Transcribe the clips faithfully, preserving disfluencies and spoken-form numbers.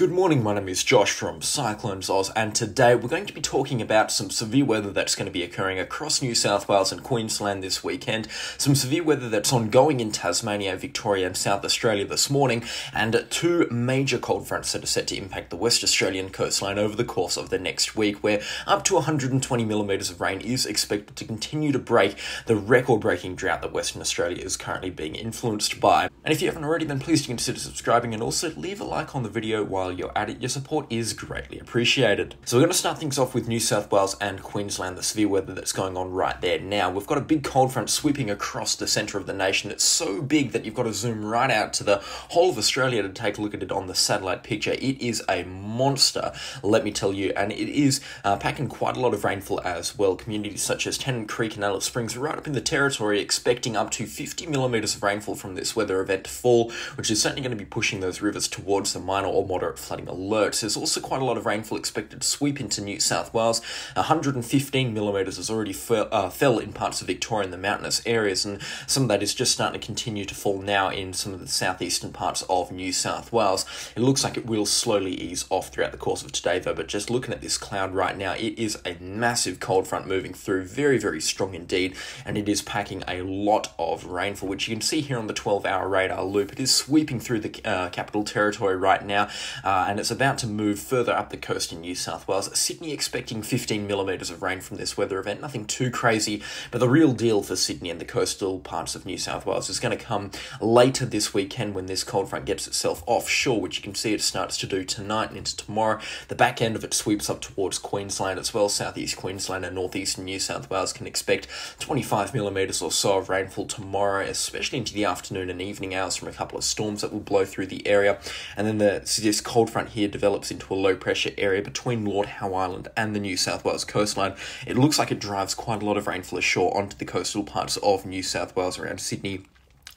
Good morning, my name is Josh from Cyclones Oz, and today we're going to be talking about some severe weather that's going to be occurring across New South Wales and Queensland this weekend, some severe weather that's ongoing in Tasmania, Victoria and South Australia this morning, and two major cold fronts that are set to impact the West Australian coastline over the course of the next week, where up to one hundred twenty millimetres of rain is expected to continue to break the record-breaking drought that Western Australia is currently being influenced by. And if you haven't already, then please do consider subscribing and also leave a like on the video while you're at it. Your support is greatly appreciated. So we're going to start things off with New South Wales and Queensland, the severe weather that's going on right there now. We've got a big cold front sweeping across the centre of the nation. It's so big that you've got to zoom right out to the whole of Australia to take a look at it on the satellite picture. It is a monster, let me tell you, and it is uh, packing quite a lot of rainfall as well. Communities such as Tennant Creek and Alice Springs right up in the territory expecting up to fifty millimetres of rainfall from this weather event to fall, which is certainly going to be pushing those rivers towards the minor or moderate flooding alerts. There's also quite a lot of rainfall expected to sweep into New South Wales. one hundred fifteen millimetres has already fell, uh, fell in parts of Victoria and the mountainous areas, and some of that is just starting to continue to fall now in some of the southeastern parts of New South Wales. It looks like it will slowly ease off throughout the course of today though, but just looking at this cloud right now, it is a massive cold front moving through, very, very strong indeed, and it is packing a lot of rainfall, which you can see here on the twelve hour radar loop. It is sweeping through the uh, Capital Territory right now. Uh, and it's about to move further up the coast in New South Wales. Sydney expecting fifteen millimetres of rain from this weather event. Nothing too crazy, but the real deal for Sydney and the coastal parts of New South Wales is going to come later this weekend when this cold front gets itself offshore, which you can see it starts to do tonight and into tomorrow. The back end of it sweeps up towards Queensland as well. Southeast Queensland and northeastern New South Wales can expect twenty-five millimetres or so of rainfall tomorrow, especially into the afternoon and evening hours from a couple of storms that will blow through the area. And then the this cold front here develops into a low pressure area between Lord Howe Island and the New South Wales coastline. It looks like it drives quite a lot of rainfall ashore onto the coastal parts of New South Wales around Sydney,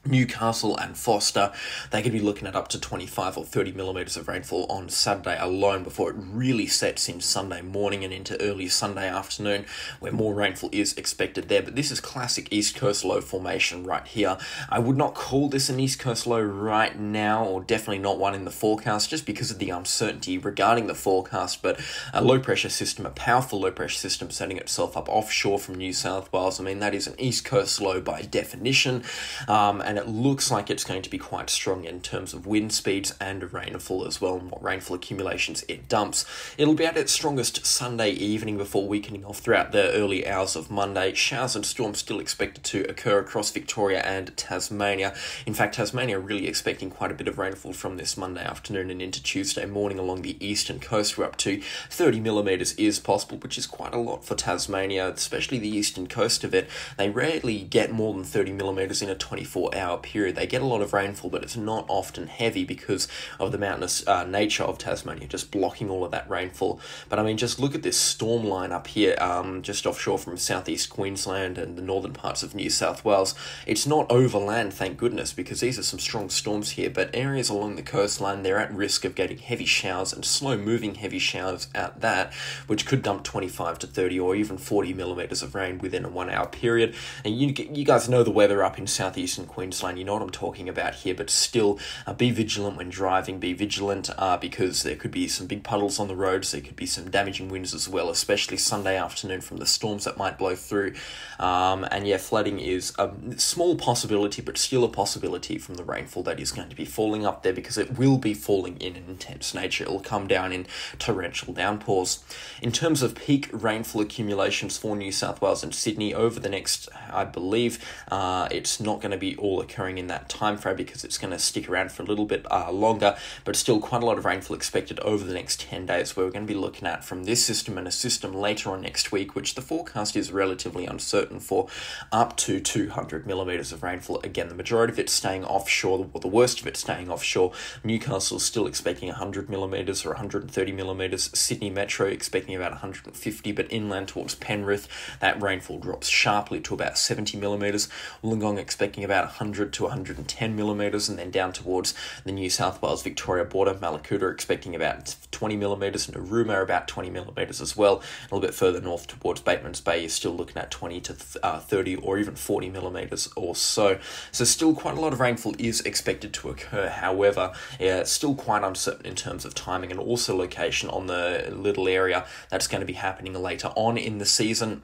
Newcastle and Foster. They could be looking at up to twenty-five or thirty millimetres of rainfall on Saturday alone before it really sets in Sunday morning and into early Sunday afternoon, where more rainfall is expected there. But this is classic East Coast low formation right here. I would not call this an East Coast low right now, or definitely not one in the forecast, just because of the uncertainty regarding the forecast. But a low pressure system, a powerful low pressure system setting itself up offshore from New South Wales, I mean, that is an East Coast low by definition. Um, and And it looks like it's going to be quite strong in terms of wind speeds and rainfall as well, and what rainfall accumulations it dumps. It'll be at its strongest Sunday evening before weakening off throughout the early hours of Monday. Showers and storms still expected to occur across Victoria and Tasmania. In fact, Tasmania really expecting quite a bit of rainfall from this Monday afternoon and into Tuesday morning along the eastern coast. We're up to thirty millimetres is possible, which is quite a lot for Tasmania, especially the eastern coast of it. They rarely get more than thirty millimetres in a twenty-four hour period. They get a lot of rainfall, but it's not often heavy because of the mountainous uh, nature of Tasmania, just blocking all of that rainfall. But I mean, just look at this storm line up here, um, just offshore from southeast Queensland and the northern parts of New South Wales. It's not overland, thank goodness, because these are some strong storms here, but areas along the coastline, they're at risk of getting heavy showers and slow moving heavy showers at that, which could dump twenty-five to thirty or even forty millimetres of rain within a one hour period. And you, you guys know the weather up in southeastern Queensland. You know what I'm talking about here, but still uh, be vigilant when driving, be vigilant uh, because there could be some big puddles on the roads, there could be some damaging winds as well, especially Sunday afternoon from the storms that might blow through. Um, and yeah, flooding is a small possibility, but still a possibility from the rainfall that is going to be falling up there, because it will be falling in an intense nature. It'll come down in torrential downpours. In terms of peak rainfall accumulations for New South Wales and Sydney over the next, I believe, uh, it's not going to be all occurring in that time frame because it's going to stick around for a little bit uh, longer, but still quite a lot of rainfall expected over the next ten days, where we're going to be looking at from this system and a system later on next week, which the forecast is relatively uncertain for, up to two hundred millimetres of rainfall. Again, the majority of it staying offshore, or the worst of it staying offshore. Newcastle still expecting one hundred millimetres or one hundred thirty millimetres. Sydney Metro expecting about one hundred fifty, but inland towards Penrith, that rainfall drops sharply to about seventy millimetres. Wollongong expecting about one hundred one hundred to one hundred ten millimetres, and then down towards the New South Wales Victoria border, Malacoota expecting about twenty millimetres, and Aruma about twenty millimetres as well. A little bit further north towards Batemans Bay, you're still looking at twenty to thirty or even forty millimetres or so. So still quite a lot of rainfall is expected to occur. However, yeah, it's still quite uncertain in terms of timing and also location on the little area that's going to be happening later on in the season.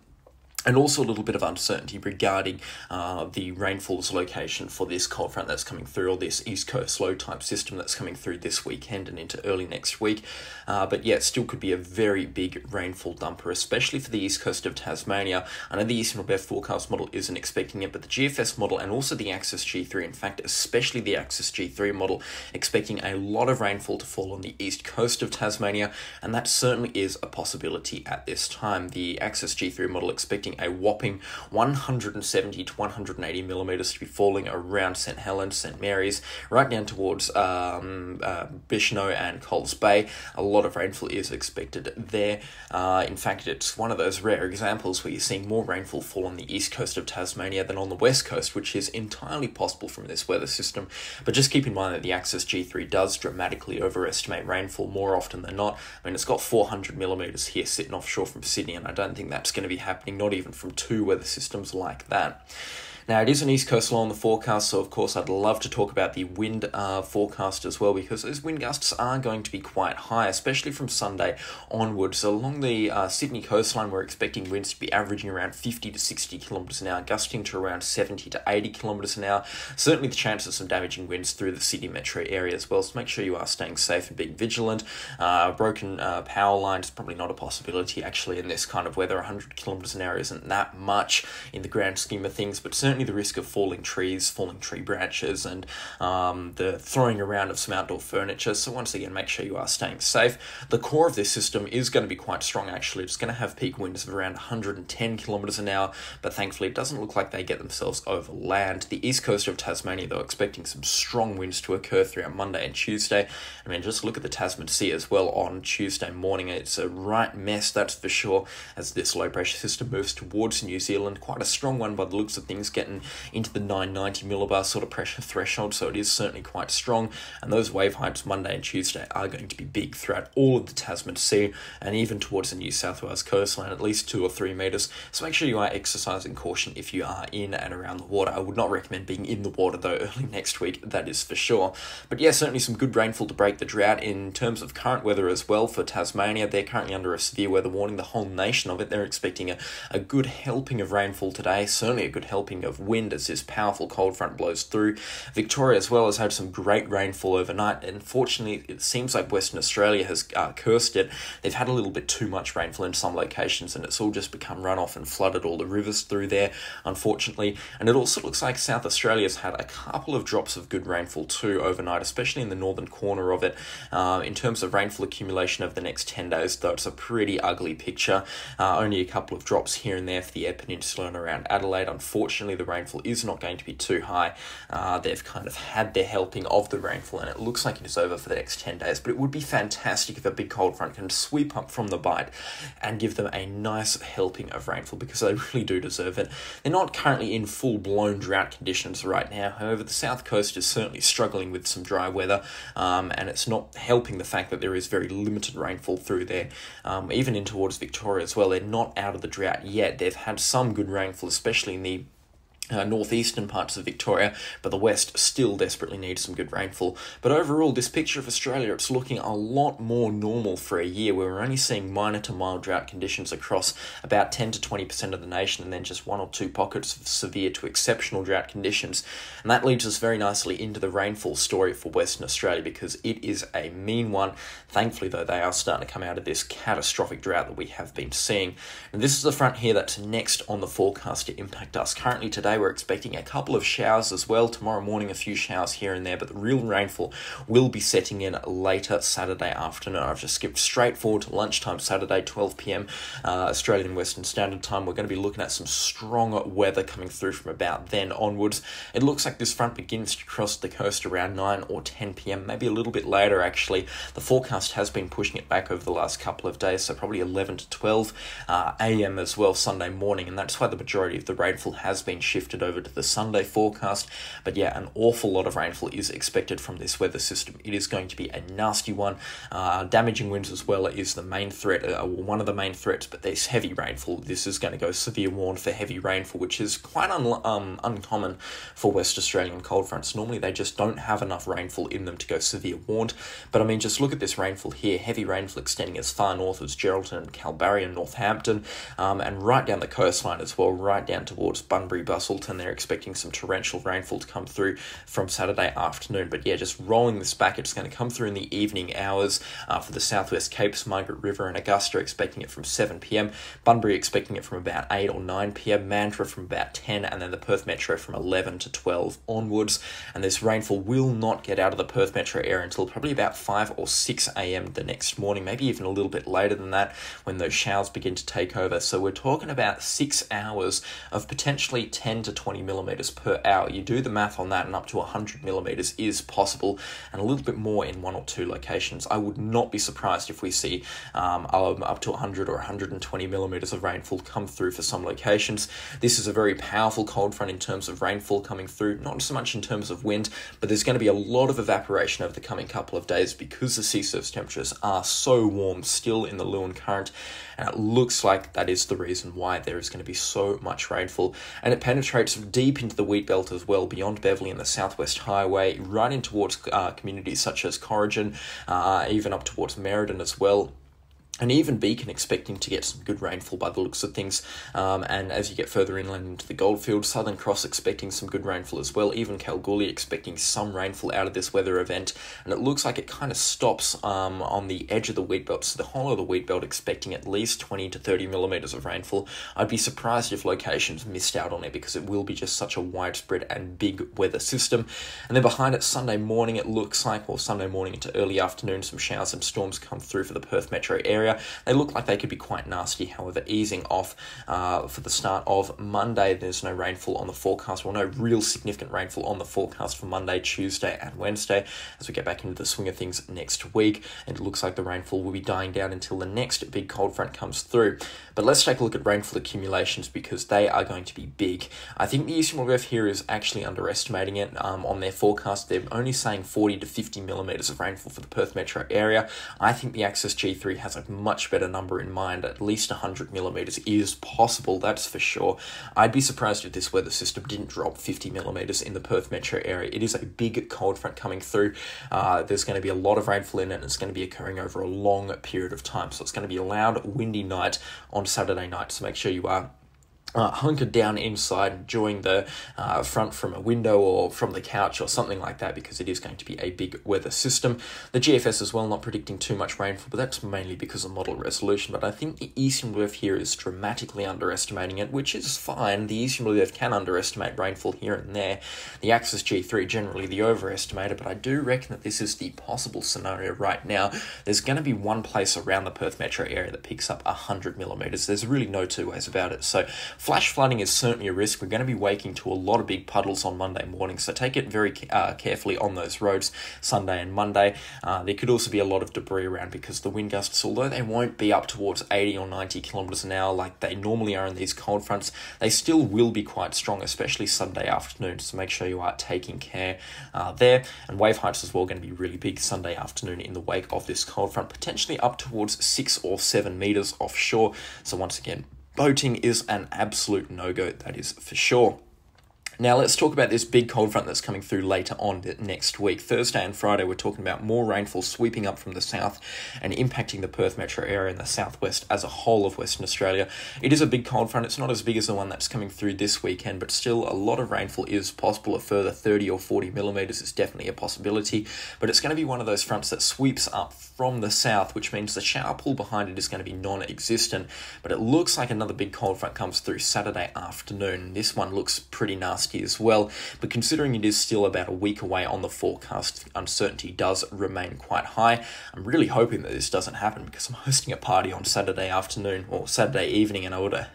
And also a little bit of uncertainty regarding uh, the rainfall's location for this cold front that's coming through, or this east coast low type system that's coming through this weekend and into early next week. Uh, but yeah, it still could be a very big rainfall dumper, especially for the east coast of Tasmania. I know the E C M W F forecast model isn't expecting it, but the G F S model and also the ACCESS G three, in fact, especially the ACCESS G three model, expecting a lot of rainfall to fall on the east coast of Tasmania. And that certainly is a possibility at this time. The ACCESS G three model expecting a whopping one hundred seventy to one hundred eighty millimetres to be falling around Saint Helens, Saint Mary's, right down towards um, uh, Bicheno and Coles Bay. A lot of rainfall is expected there. Uh, in fact, it's one of those rare examples where you're seeing more rainfall fall on the east coast of Tasmania than on the west coast, which is entirely possible from this weather system. But just keep in mind that the ACCESS G three does dramatically overestimate rainfall more often than not. I mean, it's got four hundred millimetres here sitting offshore from Sydney, and I don't think that's going to be happening, not even even from two weather systems like that. Now, it is an east coast low on the forecast, so of course I'd love to talk about the wind uh, forecast as well, because those wind gusts are going to be quite high, especially from Sunday onwards. So along the uh, Sydney coastline, we're expecting winds to be averaging around fifty to sixty kilometres an hour, gusting to around seventy to eighty kilometres an hour. Certainly the chance of some damaging winds through the Sydney metro area as well, so make sure you are staying safe and being vigilant. Uh, broken uh, power lines, probably not a possibility actually in this kind of weather. one hundred kilometres an hour isn't that much in the grand scheme of things, but certainly the risk of falling trees, falling tree branches, and um, the throwing around of some outdoor furniture. So once again, make sure you are staying safe. The core of this system is going to be quite strong actually. It's going to have peak winds of around one hundred ten kilometres an hour, but thankfully it doesn't look like they get themselves over land. The east coast of Tasmania, though, expecting some strong winds to occur throughout Monday and Tuesday. I mean, just look at the Tasman Sea as well on Tuesday morning. It's a right mess, that's for sure, as this low pressure system moves towards New Zealand. Quite a strong one by the looks of things, getting into the nine ninety millibar sort of pressure threshold, so it is certainly quite strong. And those wave heights Monday and Tuesday are going to be big throughout all of the Tasman Sea and even towards the New South Wales coastline, at least two or three metres. So make sure you are exercising caution if you are in and around the water. I would not recommend being in the water though early next week, that is for sure. But yeah, certainly some good rainfall to break the drought. In terms of current weather as well for Tasmania, they're currently under a severe weather warning, the whole nation of it. They're expecting a, a good helping of rainfall today, certainly a good helping of wind as this powerful cold front blows through. Victoria as well has had some great rainfall overnight. Unfortunately, it seems like Western Australia has uh, cursed it. They've had a little bit too much rainfall in some locations, and it's all just become runoff and flooded all the rivers through there, unfortunately. And it also looks like South Australia's had a couple of drops of good rainfall too overnight, especially in the northern corner of it. Uh, in terms of rainfall accumulation over the next ten days, though, it's a pretty ugly picture. Uh, only a couple of drops here and there for the Eyre Peninsula and around Adelaide. Unfortunately, the rainfall is not going to be too high. Uh, they've kind of had their helping of the rainfall, and it looks like it is over for the next ten days. But it would be fantastic if a big cold front can sweep up from the bite and give them a nice helping of rainfall, because they really do deserve it. They're not currently in full-blown drought conditions right now. However, the south coast is certainly struggling with some dry weather, um, and it's not helping the fact that there is very limited rainfall through there. Um, even in towards Victoria as well, they're not out of the drought yet. They've had some good rainfall, especially in the Uh, northeastern parts of Victoria, but the west still desperately needs some good rainfall. But overall, this picture of Australia, it's looking a lot more normal for a year, where we're only seeing minor to mild drought conditions across about ten to twenty percent of the nation, and then just one or two pockets of severe to exceptional drought conditions. And that leads us very nicely into the rainfall story for Western Australia, because it is a mean one. Thankfully, though, they are starting to come out of this catastrophic drought that we have been seeing. And this is the front here that's next on the forecast to impact us. Currently today, we're expecting a couple of showers as well. Tomorrow morning, a few showers here and there, but the real rainfall will be setting in later Saturday afternoon. I've just skipped straight forward to lunchtime Saturday, twelve p m uh, Australian Western Standard Time. We're going to be looking at some strong weather coming through from about then onwards. It looks like this front begins to cross the coast around nine or ten p m, maybe a little bit later actually. The forecast has been pushing it back over the last couple of days, so probably eleven to twelve uh, a m as well Sunday morning, and that's why the majority of the rainfall has been shifted shifted over to the Sunday forecast. But yeah, an awful lot of rainfall is expected from this weather system. It is going to be a nasty one. Uh, damaging winds as well is the main threat, uh, one of the main threats, but there's heavy rainfall. This is going to go severe warn for heavy rainfall, which is quite un- um, uncommon for West Australian cold fronts. Normally they just don't have enough rainfall in them to go severe warned. But I mean, just look at this rainfall here. Heavy rainfall extending as far north as Geraldton and Kalbarri and Northampton, um, and right down the coastline as well, right down towards Bunbury, Busselton. They're expecting some torrential rainfall to come through from Saturday afternoon. But yeah, just rolling this back, it's going to come through in the evening hours uh, for the Southwest Capes, Margaret River and Augusta, expecting it from seven p.m. Bunbury expecting it from about eight or nine p.m. Mandurah from about ten, and then the Perth Metro from eleven to twelve onwards. And this rainfall will not get out of the Perth Metro area until probably about five or six a.m. the next morning, maybe even a little bit later than that when those showers begin to take over. So we're talking about six hours of potentially ten to twenty millimetres per hour. You do the math on that and up to one hundred millimetres is possible, and a little bit more in one or two locations. I would not be surprised if we see um, up to one hundred or one hundred twenty millimetres of rainfall come through for some locations. This is a very powerful cold front in terms of rainfall coming through, not so much in terms of wind, but there's going to be a lot of evaporation over the coming couple of days because the sea surface temperatures are so warm still in the Lewan Current, and it looks like that is the reason why there is going to be so much rainfall. And it penetrates deep into the wheat belt as well, beyond Beverley and the Southwest Highway, right in towards uh, communities such as Corrigan, uh, even up towards Meriden as well. And even Beacon expecting to get some good rainfall by the looks of things. Um, and as you get further inland into the Goldfield, Southern Cross expecting some good rainfall as well. Even Kalgoorlie expecting some rainfall out of this weather event. And it looks like it kind of stops um, on the edge of the wheat belt. So the whole of the wheat belt expecting at least twenty to thirty millimetres of rainfall. I'd be surprised if locations missed out on it because it will be just such a widespread and big weather system. And then behind it, Sunday morning, it looks like, or Sunday morning into early afternoon, some showers and storms come through for the Perth Metro area. They look like they could be quite nasty, however, easing off uh, for the start of Monday. There's no rainfall on the forecast, or no real significant rainfall on the forecast for Monday, Tuesday and Wednesday. As we get back into the swing of things next week, it looks like the rainfall will be dying down until the next big cold front comes through. But let's take a look at rainfall accumulations because they are going to be big. I think the E C M W F here is actually underestimating it. Um, on their forecast, they're only saying forty to fifty millimetres of rainfall for the Perth Metro area. I think the ACCESS G three has a much better number in mind. At least one hundred millimetres is possible, that's for sure. I'd be surprised if this weather system didn't drop fifty millimetres in the Perth Metro area. It is a big cold front coming through. Uh, there's going to be a lot of rainfall in it, and it's going to be occurring over a long period of time. So it's going to be a loud, windy night on Saturday night, so make sure you are Uh, hunkered down inside, enjoying the uh, front from a window or from the couch or something like that, because it is going to be a big weather system. The G F S as well not predicting too much rainfall, but that's mainly because of model resolution. But I think the E C M W F here is dramatically underestimating it, which is fine. The E C M W F can underestimate rainfall here and there. The ACCESS G three generally the overestimator, but I do reckon that this is the possible scenario right now. There's going to be one place around the Perth Metro area that picks up one hundred millimetres. There's really no two ways about it. So flash flooding is certainly a risk. We're going to be waking to a lot of big puddles on Monday morning, so take it very uh, carefully on those roads Sunday and Monday. Uh, there could also be a lot of debris around because the wind gusts, although they won't be up towards eighty or ninety kilometres an hour like they normally are in these cold fronts, they still will be quite strong, especially Sunday afternoon, so make sure you are taking care uh, there. And wave heights as well going to be really big Sunday afternoon in the wake of this cold front, potentially up towards six or seven metres offshore. So once again, boating is an absolute no-go, that is for sure. Now let's talk about this big cold front that's coming through later on next week. Thursday and Friday we're talking about more rainfall sweeping up from the south and impacting the Perth Metro area and the southwest as a whole of Western Australia. It is a big cold front. It's not as big as the one that's coming through this weekend, but still a lot of rainfall is possible. A further thirty or forty millimetres is definitely a possibility, but it's going to be one of those fronts that sweeps up from the south, which means the shower pool behind it is going to be non-existent. But it looks like another big cold front comes through Saturday afternoon. This one looks pretty nasty. ask is, well, but considering it is still about a week away on the forecast, uncertainty does remain quite high. I'm really hoping that this doesn't happen because I'm hosting a party on Saturday afternoon or Saturday evening, and I would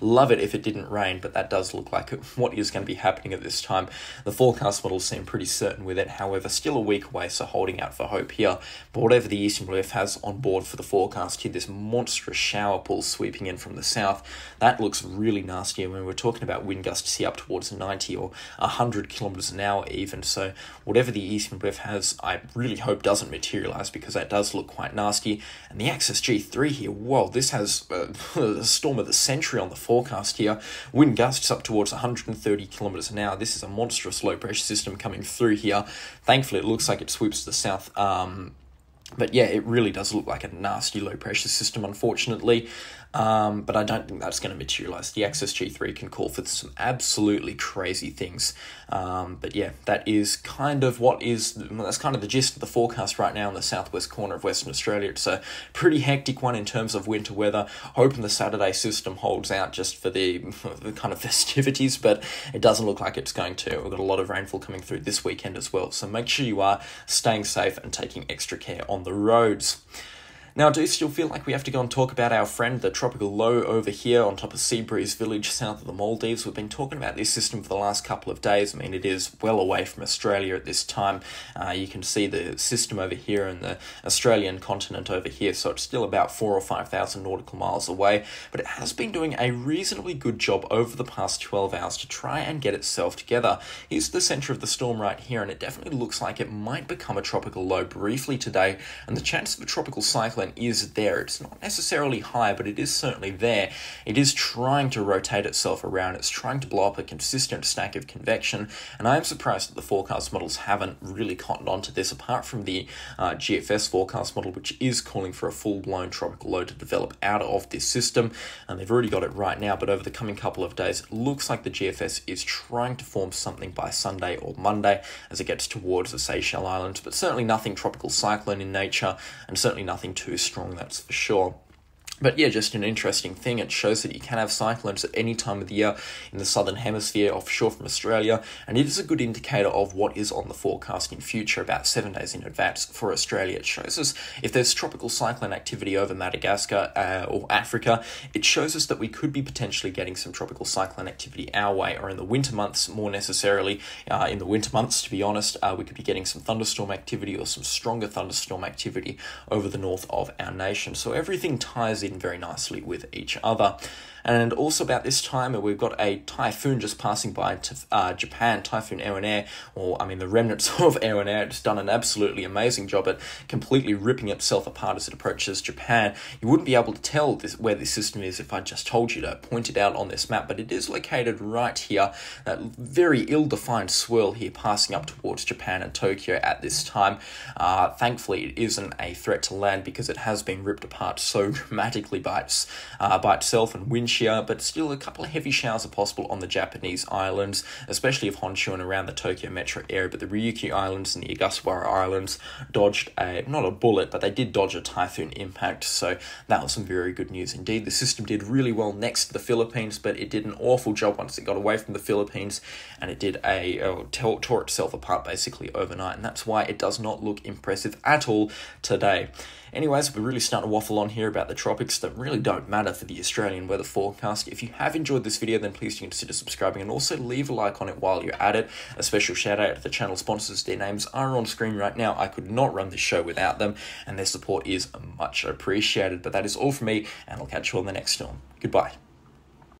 love it if it didn't rain, but that does look like what is going to be happening at this time. The forecast models seem pretty certain with it, however, still a week away, so holding out for hope here. But whatever the E C M W F has on board for the forecast here, this monstrous shower pool sweeping in from the south, that looks really nasty. And when we're talking about wind gusts here up towards ninety or one hundred kilometers an hour even, so whatever the E C M W F has, I really hope doesn't materialize because that does look quite nasty. And the ACCESS G three here, wow, this has a storm of the century on the forecast here. Wind gusts up towards one hundred thirty kilometers an hour. This is a monstrous low pressure system coming through here. Thankfully, it looks like it sweeps to the south. Um, But yeah, it really does look like a nasty low-pressure system, unfortunately. Um, but I don't think that's going to materialise. The ACCESS G three can call for some absolutely crazy things. Um, but yeah, that is kind of what is... That's kind of the gist of the forecast right now in the southwest corner of Western Australia. It's a pretty hectic one in terms of winter weather. Hoping the Saturday system holds out just for the, the kind of festivities, but it doesn't look like it's going to. We've got a lot of rainfall coming through this weekend as well. So make sure you are staying safe and taking extra care on the roads. Now, I do still feel like we have to go and talk about our friend, the tropical low over here on top of Seabreeze Village, south of the Maldives. We've been talking about this system for the last couple of days. I mean, it is well away from Australia at this time. Uh, you can see the system over here and the Australian continent over here, so it's still about four or five thousand nautical miles away. But it has been doing a reasonably good job over the past twelve hours to try and get itself together. Here's the centre of the storm right here, and it definitely looks like it might become a tropical low briefly today, and the chance of a tropical cyclone is there. It's not necessarily high, but it is certainly there. It is trying to rotate itself around. It's trying to blow up a consistent stack of convection, and I am surprised that the forecast models haven't really cottoned onto this, apart from the uh, G F S forecast model, which is calling for a full-blown tropical low to develop out of this system, and they've already got it right now, but over the coming couple of days, it looks like the G F S is trying to form something by Sunday or Monday as it gets towards the Seychelles Islands, but certainly nothing tropical cyclone in nature, and certainly nothing too strong, that's for sure. But yeah, just an interesting thing. It shows that you can have cyclones at any time of the year in the southern hemisphere, offshore from Australia, and it is a good indicator of what is on the forecast in future, about seven days in advance for Australia. It shows us if there's tropical cyclone activity over Madagascar uh, or Africa, it shows us that we could be potentially getting some tropical cyclone activity our way, or in the winter months, more necessarily, uh, in the winter months, to be honest, uh, we could be getting some thunderstorm activity or some stronger thunderstorm activity over the north of our nation. So everything ties in very nicely with each other. And also about this time, we've got a typhoon just passing by to, uh, Japan, Typhoon Eonair, or I mean the remnants of Eonair. It's done an absolutely amazing job at completely ripping itself apart as it approaches Japan. You wouldn't be able to tell this, where this system is if I just told you to point it out on this map, but it is located right here, that very ill-defined swirl here passing up towards Japan and Tokyo at this time. Uh, thankfully, it isn't a threat to land because it has been ripped apart so dramatically by, its, uh, by itself and wind shear, but still a couple of heavy showers are possible on the Japanese islands, especially of Honshu and around the Tokyo metro area, but the Ryukyu Islands and the Ogasawara Islands dodged a, not a bullet, but they did dodge a typhoon impact, so that was some very good news indeed. The system did really well next to the Philippines, but it did an awful job once it got away from the Philippines, and it did a, uh, tore itself apart basically overnight, and that's why it does not look impressive at all today. Anyways, we're really starting to waffle on here about the tropics that really don't matter for the Australian weather forecast. If you have enjoyed this video, then please do consider subscribing and also leave a like on it while you're at it. A special shout out to the channel sponsors. Their names are on screen right now. I could not run this show without them, and their support is much appreciated. But that is all from me, and I'll catch you on the next one. Goodbye.